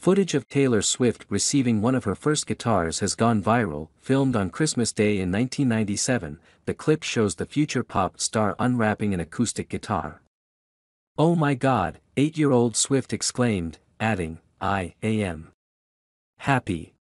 Footage of Taylor Swift receiving one of her first guitars has gone viral, filmed on Christmas Day in 1997, the clip shows the future pop star unwrapping an acoustic guitar. "Oh my God," 8-year-old Swift exclaimed, adding, "I am happy."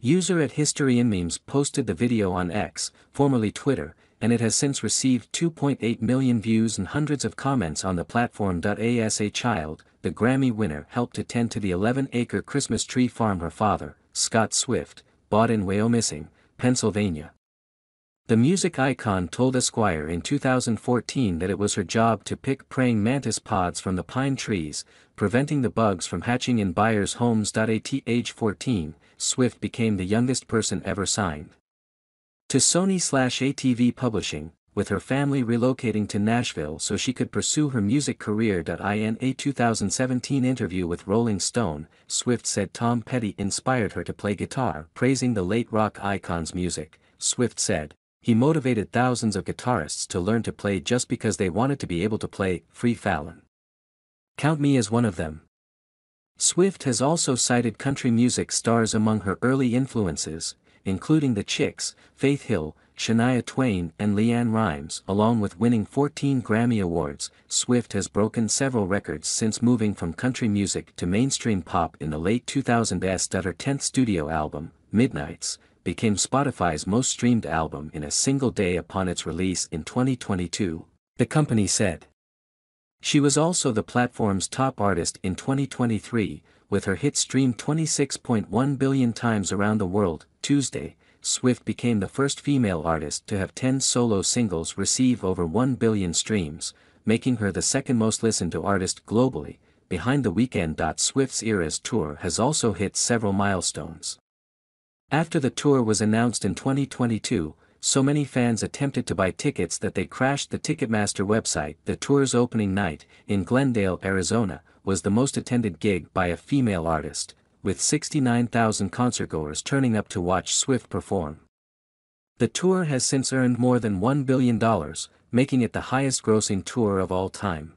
User @HistoryInMemes posted the video on X, formerly Twitter, and it has since received 2.8 million views and hundreds of comments on the platform. As a child, the Grammy winner helped attend to the 11-acre Christmas tree farm her father, Scott Swift, bought in Wayomissing, Pennsylvania. The music icon told Esquire in 2014 that it was her job to pick praying mantis pods from the pine trees, preventing the bugs from hatching in buyers' homes. At age 14, Swift became the youngest person ever signed to Sony/ATV Publishing, with her family relocating to Nashville so she could pursue her music career. In a 2017 interview with Rolling Stone, Swift said Tom Petty inspired her to play guitar. Praising the late rock icon's music, Swift said, "He motivated thousands of guitarists to learn to play just because they wanted to be able to play." Free Fallon. Count me as one of them. Swift has also cited country music stars among her early influences, including The Chicks, Faith Hill, Shania Twain and LeAnn Rimes. Along with winning 14 Grammy Awards, Swift has broken several records since moving from country music to mainstream pop in the late 2000s. Her 10th studio album, Midnights, became Spotify's most streamed album in a single day upon its release in 2022, the company said. She was also the platform's top artist in 2023, with her hit streamed 26.1 billion times around the world. Tuesday, Swift became the first female artist to have 10 solo singles receive over 1 billion streams, making her the second most listened to artist globally, behind The Weeknd. Swift's Eras tour has also hit several milestones. After the tour was announced in 2022, so many fans attempted to buy tickets that they crashed the Ticketmaster website. The tour's opening night, in Glendale, Arizona, was the most attended gig by a female artist, with 69,000 concertgoers turning up to watch Swift perform. The tour has since earned more than $1 billion, making it the highest-grossing tour of all time.